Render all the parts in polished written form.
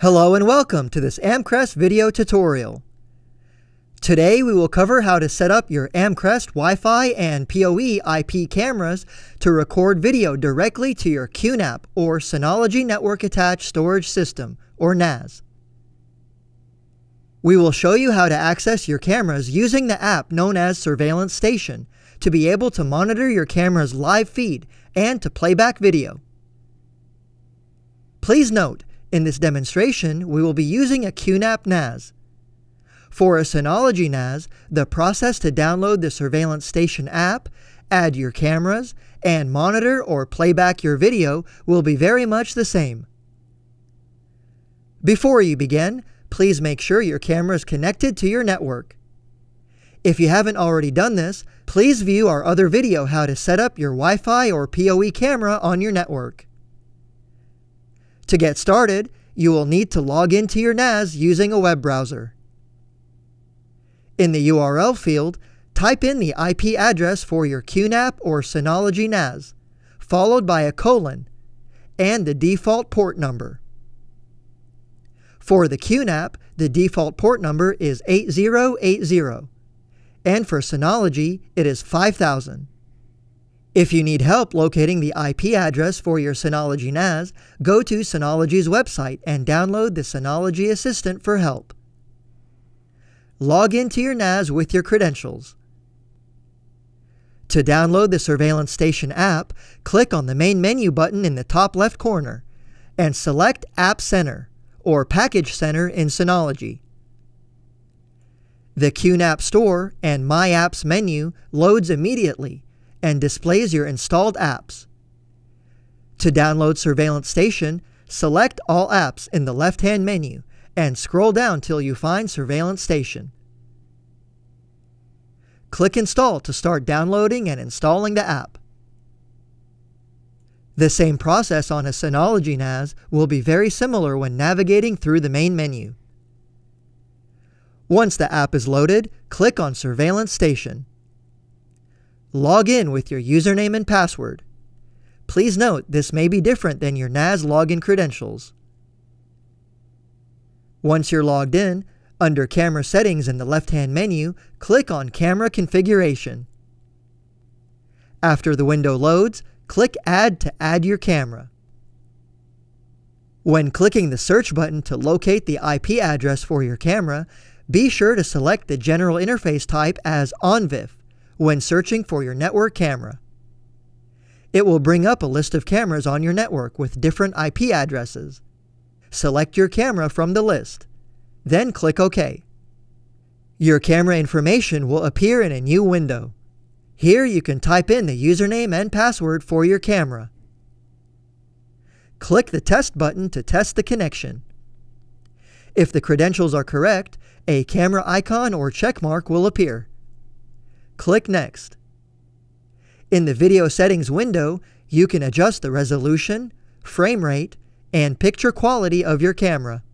Hello and welcome to this Amcrest video tutorial. Today we will cover how to set up your Amcrest Wi-Fi and PoE IP cameras to record video directly to your QNAP or Synology Network Attached Storage System or NAS. We will show you how to access your cameras using the app known as Surveillance Station to be able to monitor your camera's live feed and to playback video. Please note, in this demonstration, we will be using a QNAP NAS. For a Synology NAS, the process to download the Surveillance Station app, add your cameras, and monitor or playback your video will be very much the same. Before you begin, please make sure your camera is connected to your network. If you haven't already done this, please view our other video how to set up your Wi-Fi or PoE camera on your network. To get started, you will need to log into your NAS using a web browser. In the URL field, type in the IP address for your QNAP or Synology NAS, followed by a colon, and the default port number. For the QNAP, the default port number is 8080, and for Synology, it is 5000. If you need help locating the IP address for your Synology NAS, go to Synology's website and download the Synology Assistant for help. Log into your NAS with your credentials. To download the Surveillance Station app, click on the main menu button in the top left corner and select App Center or Package Center in Synology. The QNAP Store and My Apps menu loads immediately and displays your installed apps. To download Surveillance Station, select All Apps in the left-hand menu and scroll down till you find Surveillance Station. Click Install to start downloading and installing the app. The same process on a Synology NAS will be very similar when navigating through the main menu. Once the app is loaded, click on Surveillance Station. Log in with your username and password. Please note this may be different than your NAS login credentials. Once you're logged in, under Camera Settings in the left-hand menu, click on Camera Configuration. After the window loads, click Add to add your camera. When clicking the search button to locate the IP address for your camera, be sure to select the general interface type as ONVIF when searching for your network camera. It will bring up a list of cameras on your network with different IP addresses. Select your camera from the list, then click OK. Your camera information will appear in a new window. Here you can type in the username and password for your camera. Click the Test button to test the connection. If the credentials are correct, a camera icon or check mark will appear. Click Next. In the Video Settings window, you can adjust the resolution, frame rate, and picture quality of your camera.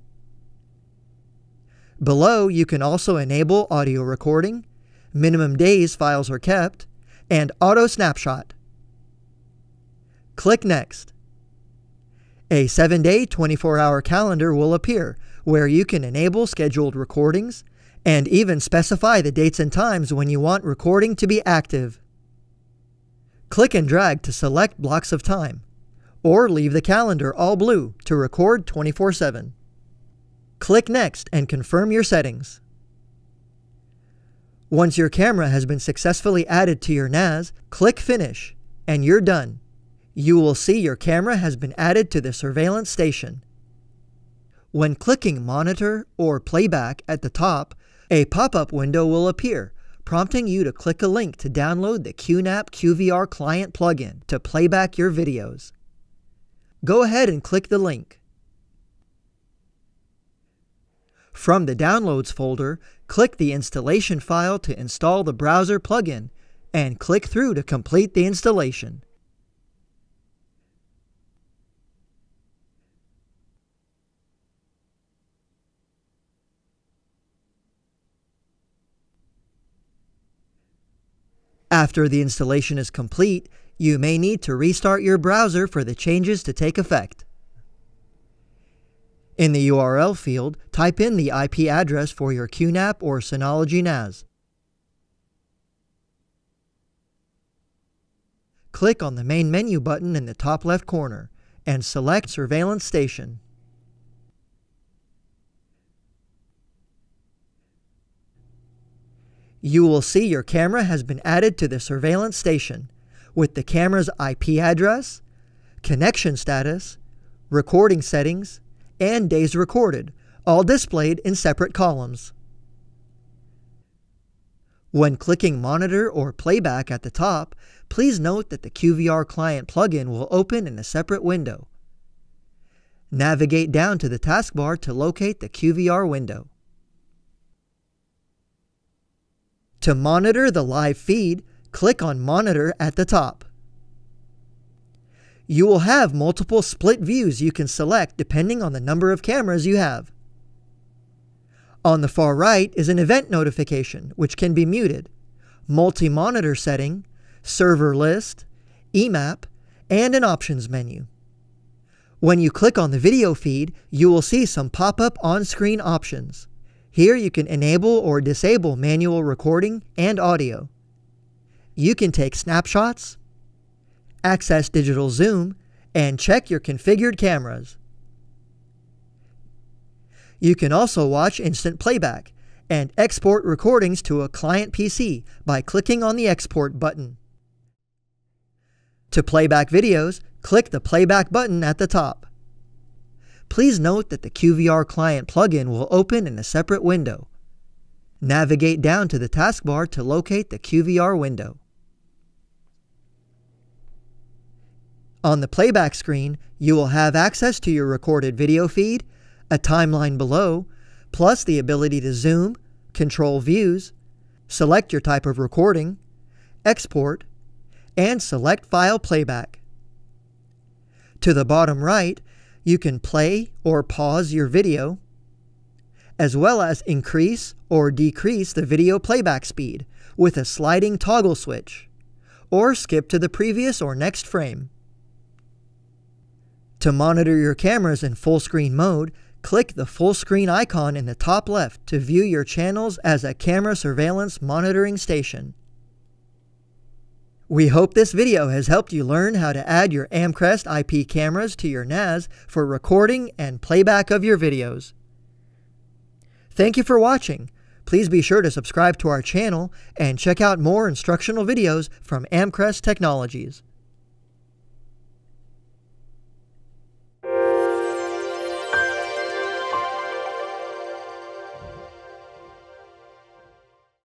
Below, you can also enable audio recording, minimum days files are kept, and auto snapshot. Click Next. A 7-day, 24-hour calendar will appear where you can enable scheduled recordings, and even specify the dates and times when you want recording to be active. Click and drag to select blocks of time, or leave the calendar all blue to record 24/7. Click Next and confirm your settings. Once your camera has been successfully added to your NAS, click Finish, and you're done. You will see your camera has been added to the Surveillance Station. When clicking Monitor or Playback at the top, a pop-up window will appear, prompting you to click a link to download the QNAP QVR client plugin to playback your videos. Go ahead and click the link. From the Downloads folder, click the installation file to install the browser plugin and click through to complete the installation. After the installation is complete, you may need to restart your browser for the changes to take effect. In the URL field, type in the IP address for your QNAP or Synology NAS. Click on the main menu button in the top left corner and select Surveillance Station. You will see your camera has been added to the Surveillance Station with the camera's IP address, connection status, recording settings, and days recorded, all displayed in separate columns. When clicking Monitor or Playback at the top, please note that the QVR client plugin will open in a separate window. Navigate down to the taskbar to locate the QVR window. To monitor the live feed, click on Monitor at the top. You will have multiple split views you can select depending on the number of cameras you have. On the far right is an event notification, which can be muted, multi-monitor setting, server list, EMAP, and an options menu. When you click on the video feed, you will see some pop-up on-screen options. Here you can enable or disable manual recording and audio. You can take snapshots, access digital zoom, and check your configured cameras. You can also watch instant playback and export recordings to a client PC by clicking on the export button. To playback videos, click the playback button at the top. Please note that the QVR client plugin will open in a separate window. Navigate down to the taskbar to locate the QVR window. On the playback screen, you will have access to your recorded video feed, a timeline below, plus the ability to zoom, control views, select your type of recording, export, and select file playback. To the bottom right, you can play or pause your video, as well as increase or decrease the video playback speed with a sliding toggle switch, or skip to the previous or next frame. To monitor your cameras in full screen mode, click the full screen icon in the top left to view your channels as a camera surveillance monitoring station. We hope this video has helped you learn how to add your Amcrest IP cameras to your NAS for recording and playback of your videos. Thank you for watching. Please be sure to subscribe to our channel and check out more instructional videos from Amcrest Technologies.